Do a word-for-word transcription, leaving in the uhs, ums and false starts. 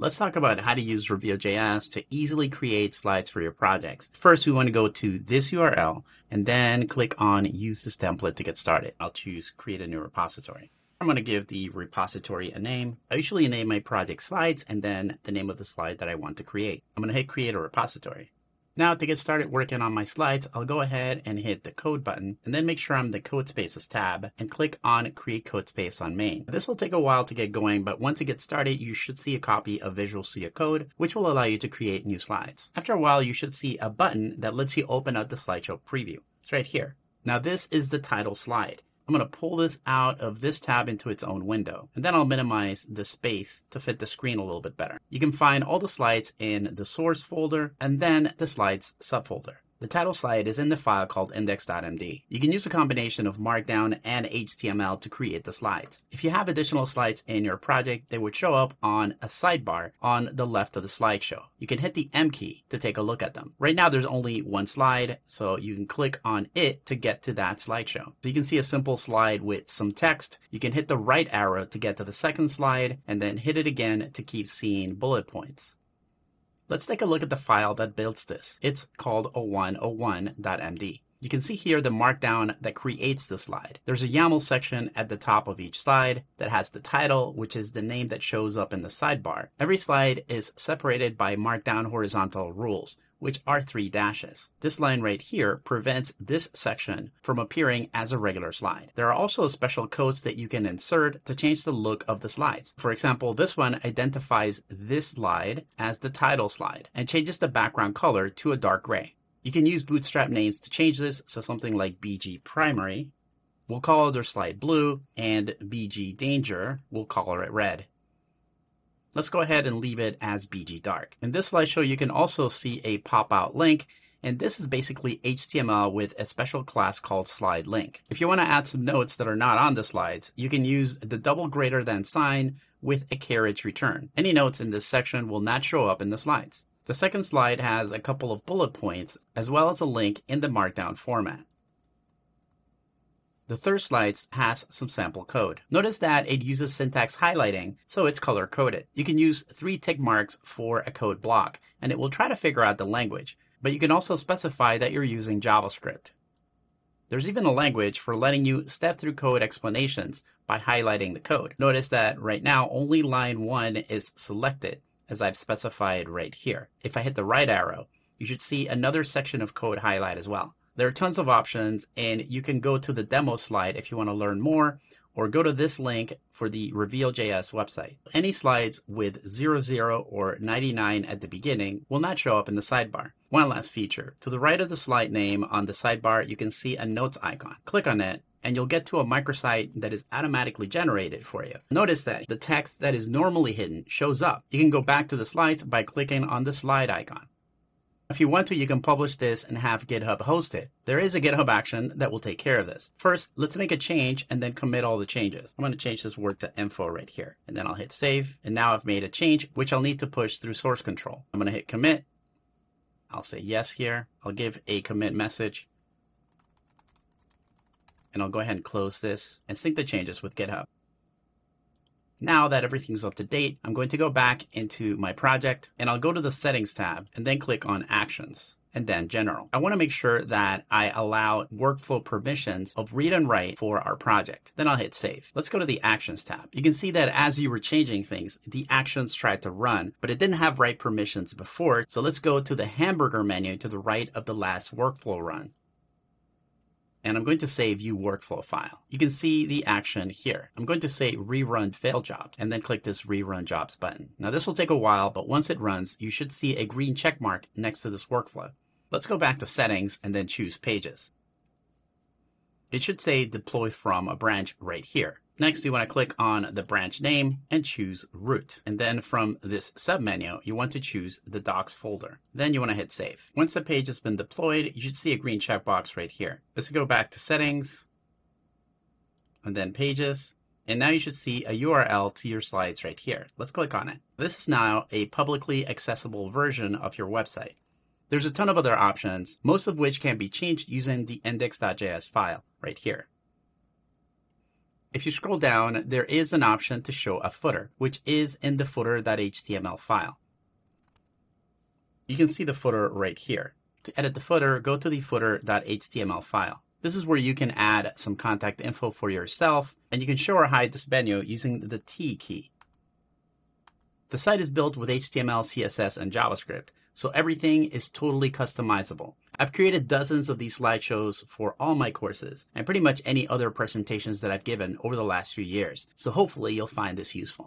Let's talk about how to use Reveal dot J S to easily create slides for your projects. First, we want to go to this U R L and then click on Use this template to get started. I'll choose Create a new repository. I'm going to give the repository a name. I usually name my project slides and then the name of the slide that I want to create. I'm going to hit Create a repository. Now to get started working on my slides, I'll go ahead and hit the code button and then make sure I'm in the Codespaces tab and click on Create Codespace on Main. This will take a while to get going, but once it gets started, you should see a copy of Visual Studio Code, which will allow you to create new slides. After a while, you should see a button that lets you open up the slideshow preview. It's right here. Now this is the title slide. I'm going to pull this out of this tab into its own window, and then I'll minimize the space to fit the screen a little bit better. You can find all the slides in the source folder and then the slides subfolder. The title slide is in the file called index dot M D. You can use a combination of Markdown and H T M L to create the slides. If you have additional slides in your project, they would show up on a sidebar on the left of the slideshow. You can hit the M key to take a look at them. Right now, there's only one slide, so you can click on it to get to that slideshow. So you can see a simple slide with some text. You can hit the right arrow to get to the second slide, and then hit it again to keep seeing bullet points. Let's take a look at the file that builds this. It's called oh one oh one dot M D. You can see here the Markdown that creates the slide. There's a YAML section at the top of each slide that has the title, which is the name that shows up in the sidebar. Every slide is separated by Markdown horizontal rules, which are three dashes. This line right here prevents this section from appearing as a regular slide. There are also special codes that you can insert to change the look of the slides. For example, this one identifies this slide as the title slide and changes the background color to a dark gray. You can use Bootstrap names to change this, so something like B G Primary, we'll call their slide blue, and B G Danger, we'll color it red. Let's go ahead and leave it as B G Dark. In this slideshow, you can also see a pop-out link, and this is basically H T M L with a special class called Slide Link. If you want to add some notes that are not on the slides, you can use the double greater than sign with a carriage return. Any notes in this section will not show up in the slides. The second slide has a couple of bullet points, as well as a link in the Markdown format. The third slide has some sample code. Notice that it uses syntax highlighting, so it's color coded. You can use three tick marks for a code block, and it will try to figure out the language, but you can also specify that you're using JavaScript. There's even a language for letting you step through code explanations by highlighting the code. Notice that right now only line one is selected, as I've specified right here. If I hit the right arrow, you should see another section of code highlight as well. There are tons of options, and you can go to the demo slide if you want to learn more, or go to this link for the Reveal dot J S website. Any slides with zero zero or ninety-nine at the beginning will not show up in the sidebar. One last feature. To the right of the slide name on the sidebar, you can see a notes icon. Click on it, and you'll get to a microsite that is automatically generated for you. Notice that the text that is normally hidden shows up. You can go back to the slides by clicking on the slide icon. If you want to, you can publish this and have GitHub host it. There is a GitHub action that will take care of this. First, let's make a change and then commit all the changes. I'm going to change this word to info right here, and then I'll hit save. And now I've made a change, which I'll need to push through source control. I'm going to hit commit. I'll say yes here. I'll give a commit message. And I'll go ahead and close this and sync the changes with GitHub. Now that everything's up to date, I'm going to go back into my project, and I'll go to the Settings tab and then click on Actions and then General. I want to make sure that I allow workflow permissions of read and write for our project. Then I'll hit Save. Let's go to the Actions tab. You can see that as you were changing things, the actions tried to run, but it didn't have write permissions before. So let's go to the hamburger menu to the right of the last workflow run. And I'm going to say View Workflow File. You can see the action here. I'm going to say Rerun Failed Jobs, and then click this Rerun Jobs button. Now this will take a while, but once it runs, you should see a green check mark next to this workflow. Let's go back to Settings and then choose Pages. It should say Deploy From a Branch right here. Next, you want to click on the branch name and choose Root. And then from this submenu, you want to choose the Docs folder. Then you want to hit Save. Once the page has been deployed, you should see a green checkbox right here. Let's go back to Settings and then Pages. And now you should see a U R L to your slides right here. Let's click on it. This is now a publicly accessible version of your website. There's a ton of other options, most of which can be changed using the index dot J S file right here. If you scroll down, there is an option to show a footer, which is in the footer.html file. You can see the footer right here. To edit the footer, go to the footer.html file. This is where you can add some contact info for yourself, and you can show or hide this menu using the T key. The site is built with H T M L, C S S, and JavaScript, so everything is totally customizable. I've created dozens of these slideshows for all my courses and pretty much any other presentations that I've given over the last few years, so hopefully you'll find this useful.